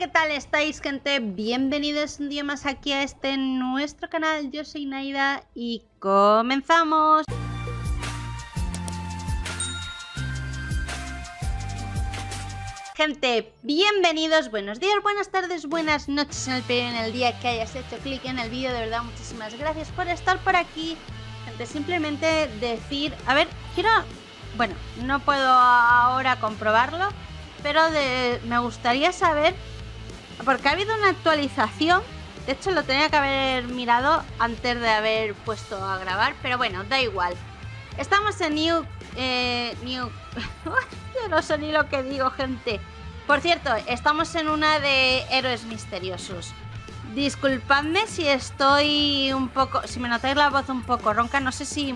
¿qué tal estáis, gente? Bienvenidos un día más aquí a este nuestro canal. Yo soy Naida y comenzamos. Gente, bienvenidos, buenos días, buenas tardes, buenas noches en el periodo, en el día que hayas hecho clic en el vídeo. De verdad, muchísimas gracias por estar por aquí. Gente, simplemente decir, a ver, quiero, bueno, no puedo ahora comprobarlo, pero me gustaría saber, porque ha habido una actualización, de hecho lo tenía que haber mirado antes de haber puesto a grabar, pero bueno, da igual. Estamos en New... Yo no sé ni lo que digo, gente. Por cierto, estamos en una de héroes misteriosos. Disculpadme si estoy un poco... Si me notáis la voz un poco ronca, no sé si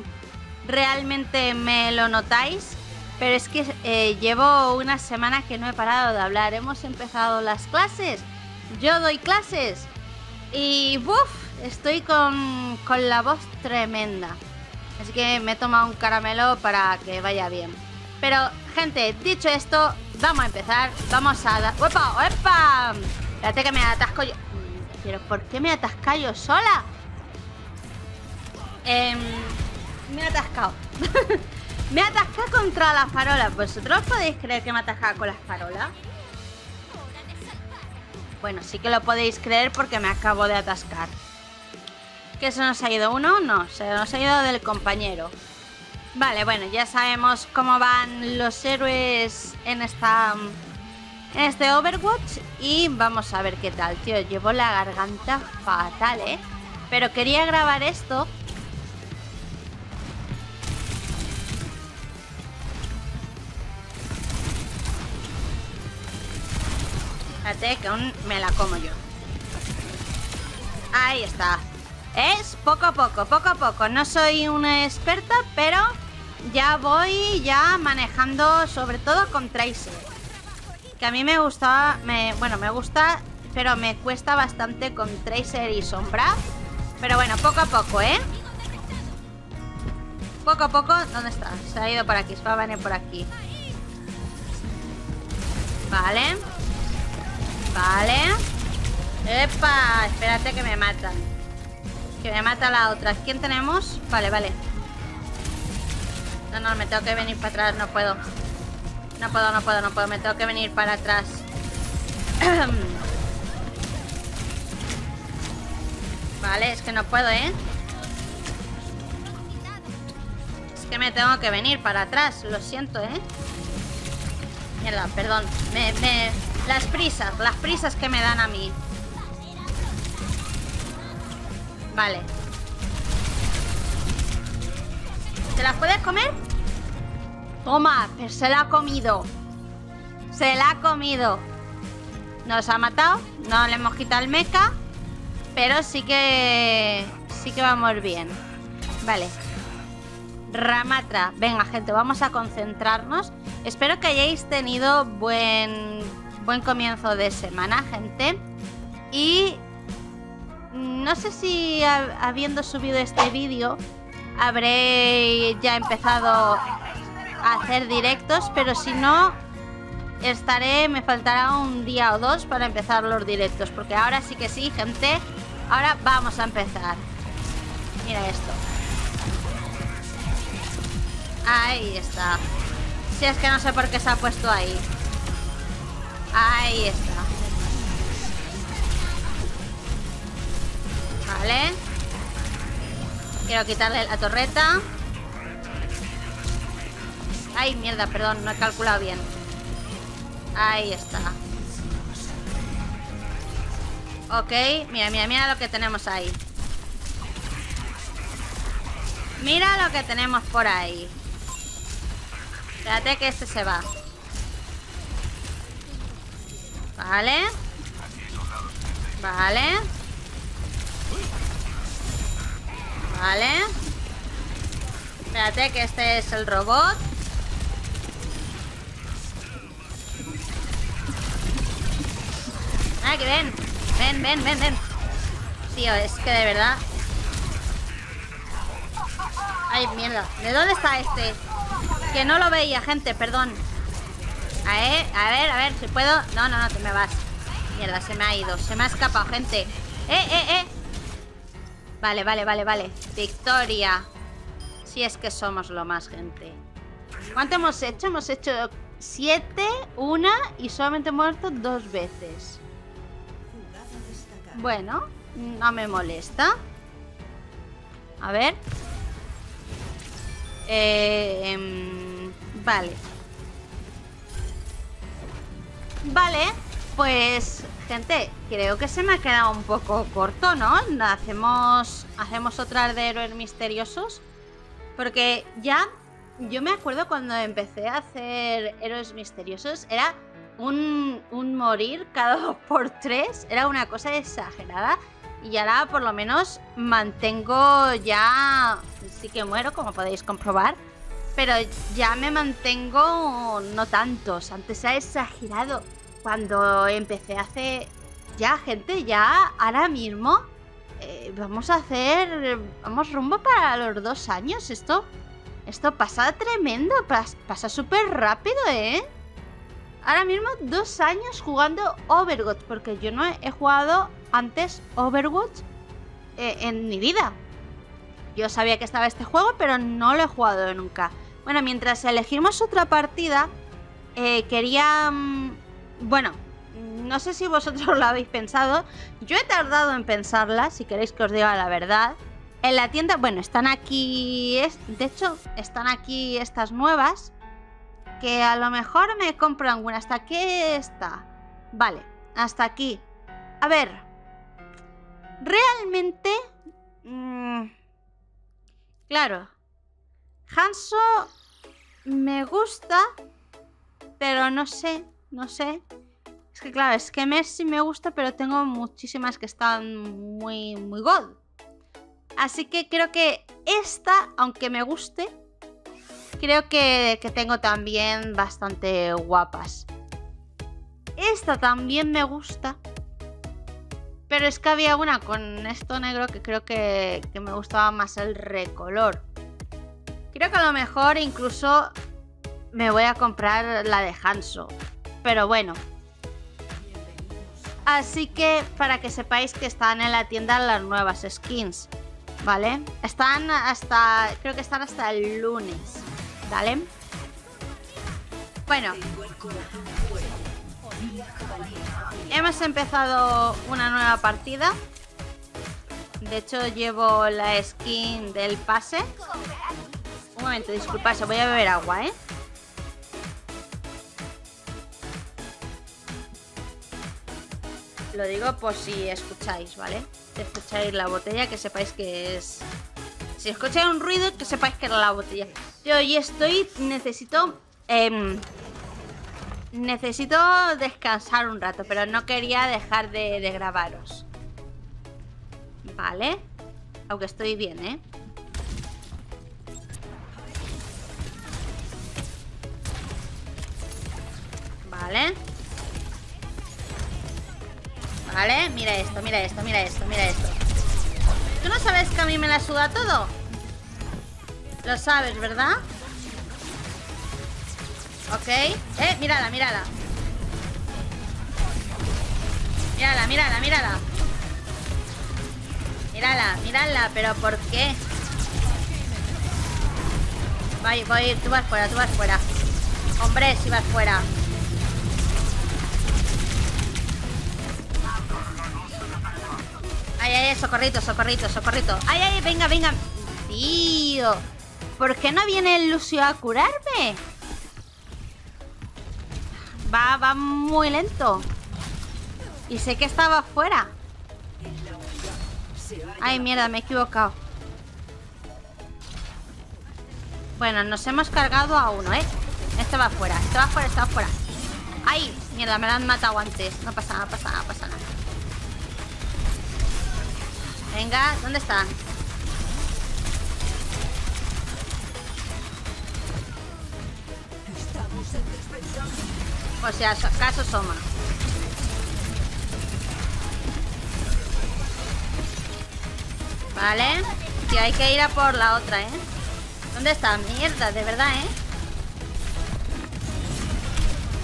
realmente me lo notáis, pero es que llevo una semana que no he parado de hablar. Hemos empezado las clases, yo doy clases y ¡buf! Estoy con la voz tremenda. Así que me he tomado un caramelo para que vaya bien. Pero, gente, dicho esto, vamos a empezar. Vamos a dar... ¡Opa! ¡Opa! Espérate que me atasco yo. ¿Pero por qué me atasca yo sola? Me he atascado. Me he atascado contra las farolas. ¿Vosotros podéis creer que me he atascado con las farolas? Bueno, sí que lo podéis creer porque me acabo de atascar. ¿Que se nos ha ido uno? No, se nos ha ido del compañero. Vale, bueno, ya sabemos cómo van los héroes en este Overwatch. Y vamos a ver qué tal, tío. Llevo la garganta fatal, ¿eh? Pero quería grabar esto. Espérate, que aún me la como yo. Ahí está. Es poco a poco. No soy una experta, pero ya voy ya manejando, sobre todo con Tracer, que a mí me gustaba, bueno, me gusta, pero me cuesta bastante con Tracer y Sombra. Pero bueno, poco a poco, ¿eh? Poco a poco. ¿Dónde está? Se ha ido por aquí, se va a venir por aquí. Vale. Vale. ¡Epa! Espérate que me matan. Que me mata la otra. ¿Quién tenemos? Vale, vale. No, no, me tengo que venir para atrás. No puedo. No puedo, no puedo, no puedo. Me tengo que venir para atrás. Vale, es que no puedo, ¿eh? Es que me tengo que venir para atrás. Lo siento, ¿eh? Mierda, perdón. Las prisas que me dan a mí. Vale. ¿Te las puedes comer? Toma, pero se la ha comido. Se la ha comido. Nos ha matado. No le hemos quitado el mecha. Pero sí que... sí que vamos bien. Vale. Ramatra. Venga, gente, vamos a concentrarnos. Espero que hayáis tenido buen comienzo de semana, gente. Y... no sé si habiendo subido este vídeo habré ya empezado a hacer directos, pero si no, me faltará un día o dos para empezar los directos, porque ahora sí que sí, gente, ahora vamos a empezar. Mira esto. Ahí está. Si es que no sé por qué se ha puesto ahí. Ahí está. Vale. Quiero quitarle la torreta. Ay, mierda, perdón, no he calculado bien. Ahí está. Ok, mira, mira, mira lo que tenemos ahí. Mira lo que tenemos por ahí. Espérate que este se va. Vale. Vale. Vale. Espérate que este es el robot. Ah, que ven. Ven, ven, ven, ven. Tío, es que de verdad. Ay, mierda. ¿De dónde está este? Que no lo veía, gente, perdón. A ver si puedo. No, no, no, te me vas. Mierda, se me ha ido. Se me ha escapado, gente. Vale, vale, vale, vale. Victoria. Si es que somos lo más, gente. ¿Cuánto hemos hecho? Hemos hecho 7, 1 y solamente muerto 2 veces. Bueno, no me molesta. A ver. Vale. Vale, pues gente, creo que se me ha quedado un poco corto, ¿no? Hacemos otra de héroes misteriosos. Porque ya, yo me acuerdo cuando empecé a hacer héroes misteriosos, era un morir cada 2 por 3, era una cosa exagerada. Y ahora por lo menos mantengo ya, sí que muero como podéis comprobar, pero ya me mantengo no tantos. Antes era exagerado. Cuando empecé a hacer... Ya, gente, ya ahora mismo vamos a hacer... Vamos rumbo para los 2 años. Esto pasa tremendo. Pasa súper rápido, ¿eh? Ahora mismo 2 años jugando Overwatch. Porque yo no he jugado antes Overwatch en mi vida. Yo sabía que estaba este juego, pero no lo he jugado nunca. Bueno, mientras elegimos otra partida, quería... Bueno, no sé si vosotros lo habéis pensado. Yo he tardado en pensarla, si queréis que os diga la verdad. En la tienda, bueno, están aquí... De hecho, están aquí estas nuevas, que a lo mejor me compro alguna. ¿Hasta aquí está? Vale, hasta aquí. A ver. Realmente... claro. Hanzo me gusta, pero no sé, no sé. Es que claro, es que Messi me gusta, pero tengo muchísimas que están muy, muy god. Así que creo que esta, aunque me guste, creo que tengo también bastante guapas. Esta también me gusta. Pero es que había una con esto negro que creo que me gustaba más el recolor. Creo que a lo mejor incluso me voy a comprar la de Hanzo. Pero bueno. Así que para que sepáis que están en la tienda las nuevas skins, ¿vale? Están hasta... Creo que están hasta el lunes, ¿vale? Bueno. Hemos empezado una nueva partida. De hecho llevo la skin del pase. Un momento, disculpad, voy a beber agua, ¿eh? Lo digo por si escucháis, ¿vale? Si escucháis la botella, que sepáis que es... Si escucháis un ruido, que sepáis que era la botella. Yo hoy estoy... Necesito... Necesito descansar un rato, pero no quería dejar de grabaros. Vale. Aunque estoy bien, ¿eh? Vale. Vale, mira esto, mira esto, mira esto, mira esto. ¿Tú no sabes que a mí me la suda todo? Lo sabes, ¿verdad? Ok, mírala, mírala. Mírala, mírala, mírala. Mírala, mírala, pero ¿por qué? Voy, tú vas fuera, tú vas fuera. Hombre, si vas fuera. Ay, ay, socorrito, socorrito, socorrito. Ay, ay, venga, venga. Tío, ¿por qué no viene el Lucio a curarme? Va muy lento. Y sé que estaba afuera. Ay, mierda, me he equivocado. Bueno, nos hemos cargado a uno, ¿eh? Este va afuera, este va afuera, este va afuera. Ay, mierda, me lo han matado antes. No pasa nada, pasa nada, pasa nada. Venga, ¿dónde está? O sea, acaso Sombra. Vale. Tío, hay que ir a por la otra, ¿eh? ¿Dónde está? Mierda, de verdad, ¿eh?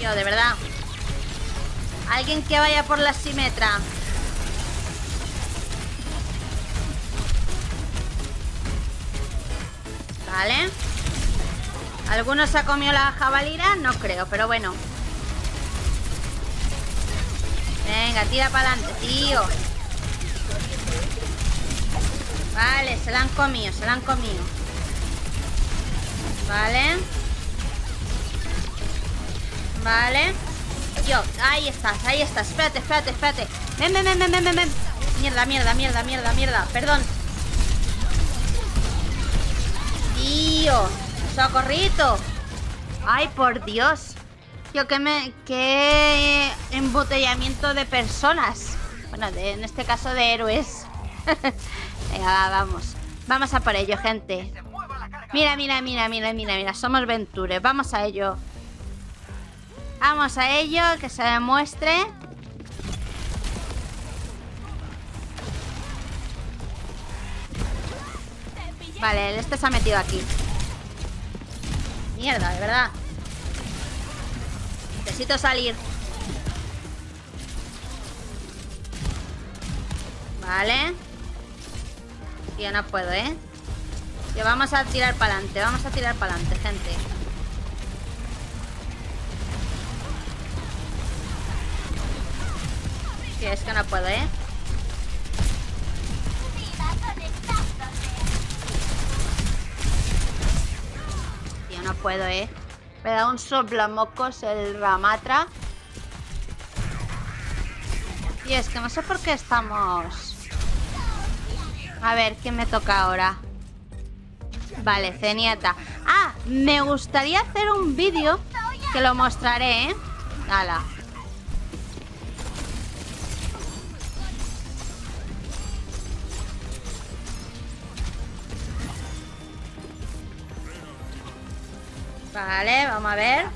Tío, de verdad. Alguien que vaya por la Simetra. Vale. ¿Alguno se ha comido la jabalina? No creo, pero bueno. Venga, tira para adelante, tío. Vale, se la han comido, se la han comido. Vale. Vale. Yo, ahí estás, ahí estás. Espérate, espérate, espérate. Ven, ven, ven, ven, ven, ven. Mierda, mierda, mierda, mierda, mierda. Perdón. Tío, socorrito. Ay, por Dios. Tío, qué embotellamiento de personas. Bueno, en este caso de héroes. Venga, vamos. Vamos a por ello, gente. Mira, mira, mira, mira, mira, mira. Somos Venture, vamos a ello. Vamos a ello, que se demuestre. Vale, este se ha metido aquí. Mierda, de verdad. Necesito salir. Vale. Yo no puedo, ¿eh? Yo vamos a tirar para adelante. Vamos a tirar para adelante, gente. Sí, es que no puedo, ¿eh? Yo no puedo, ¿eh? Me da un soplamocos el Ramatra. Y es que no sé por qué estamos. A ver, ¿qué me toca ahora? Vale, Zenyatta. Ah, me gustaría hacer un vídeo que lo mostraré, ¿eh? Hala. Vale, vamos a ver.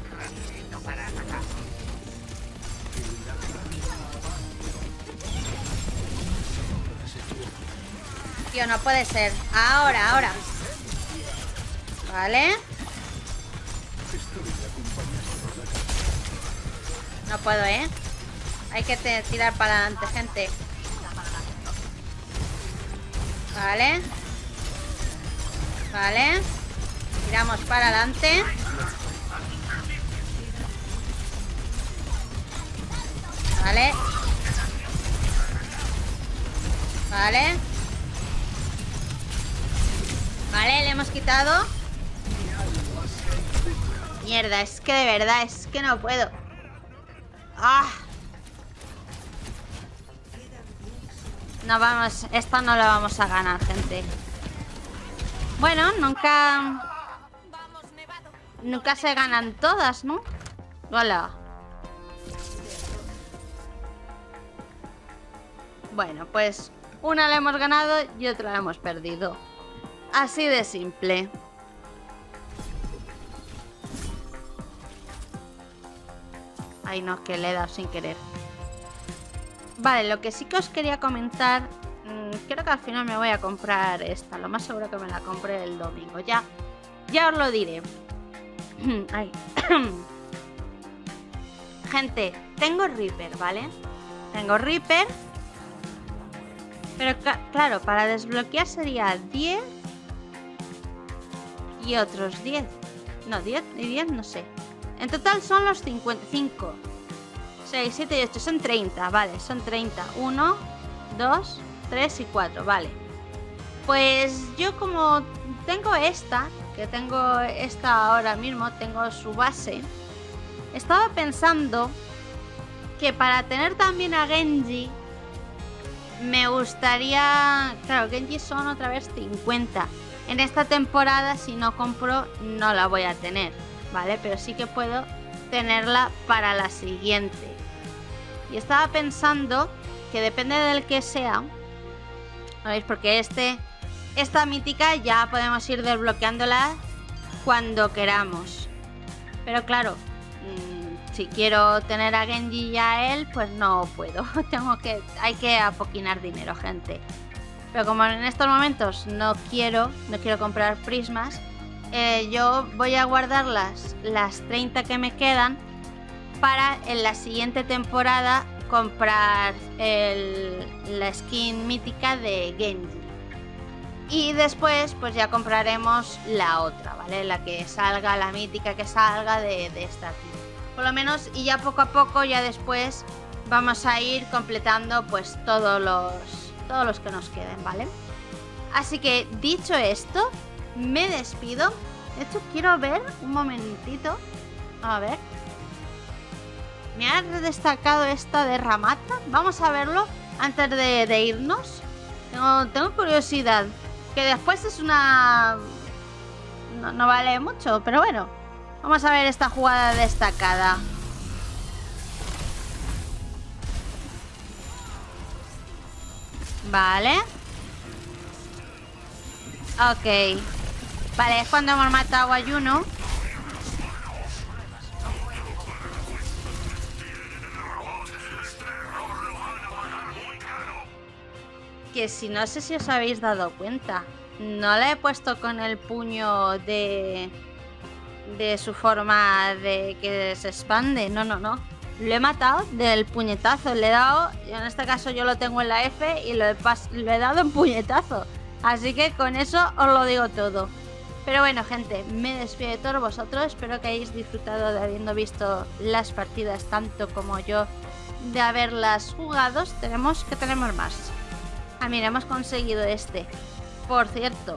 Tío, no puede ser. Ahora, ahora. Vale. No puedo, ¿eh? Hay que tirar para adelante, gente. Vale. Vale. Tiramos para adelante. Vale. Vale. Vale, le hemos quitado. Mierda, es que de verdad, es que no puedo. ¡Ah! No vamos, esta no la vamos a ganar, gente. Bueno, nunca... Nunca se ganan todas, ¿no? Hola. Bueno, pues una la hemos ganado y otra la hemos perdido. Así de simple. Ay, no, que le he dado sin querer. Vale, lo que sí que os quería comentar... creo que al final me voy a comprar esta. Lo más seguro que me la compré el domingo. Ya os lo diré. Ay. Gente, tengo Reaper, ¿vale? Tengo Reaper. Pero claro, para desbloquear sería 10 y otros 10. No, 10 y 10, no sé. En total son los 55. 6, 7 y 8, son 30, vale, son 30. 1, 2, 3 y 4, vale. Pues yo como tengo esta... Que tengo esta ahora mismo, tengo su base. Estaba pensando que para tener también a Genji me gustaría... Claro, Genji son otra vez 50. En esta temporada, si no compro, no la voy a tener, ¿vale? Pero sí que puedo tenerla para la siguiente. Y estaba pensando que depende del que sea. ¿Veis? Porque esta mítica ya podemos ir desbloqueándola cuando queramos. Pero claro, si quiero tener a Genji y a él, pues no puedo. Hay que apoquinar dinero, gente. Pero como en estos momentos no quiero comprar prismas, yo voy a guardar las 30 que me quedan para en la siguiente temporada comprar la skin mítica de Genji. Y después pues ya compraremos la otra, ¿vale? La que salga, la mítica que salga de esta aquí. Por lo menos, y ya poco a poco, ya después vamos a ir completando pues todos los que nos queden, ¿vale? Así que dicho esto, me despido. De hecho, quiero ver un momentito. A ver. Me ha destacado esta de Ramatra. Vamos a verlo antes de irnos. Tengo curiosidad. Que después es una... No vale mucho, pero bueno. Vamos a ver esta jugada destacada. Vale. Ok. Vale, es cuando hemos matado a Juno. Que si no sé si os habéis dado cuenta, no la he puesto con el puño de su forma de que se expande. No. Lo he matado del puñetazo. Le he dado, en este caso yo lo tengo en la F y lo he dado en puñetazo. Así que con eso os lo digo todo. Pero bueno, gente, me despido de todos vosotros. Espero que hayáis disfrutado de habiendo visto las partidas tanto como yo de haberlas jugado. Tenemos más. Ah, mira, hemos conseguido este. Por cierto.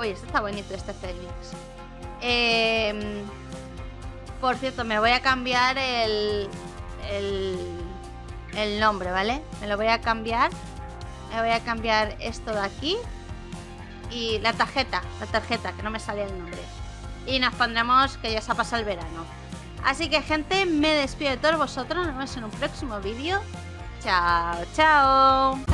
Uy, este está bonito, este Felix. Por cierto, me voy a cambiar el nombre, ¿vale? Me lo voy a cambiar. Me voy a cambiar esto de aquí. Y la tarjeta, que no me salía el nombre. Y nos pondremos que ya se ha pasado el verano. Así que, gente, me despido de todos vosotros. Nos vemos en un próximo vídeo. Chao, chao.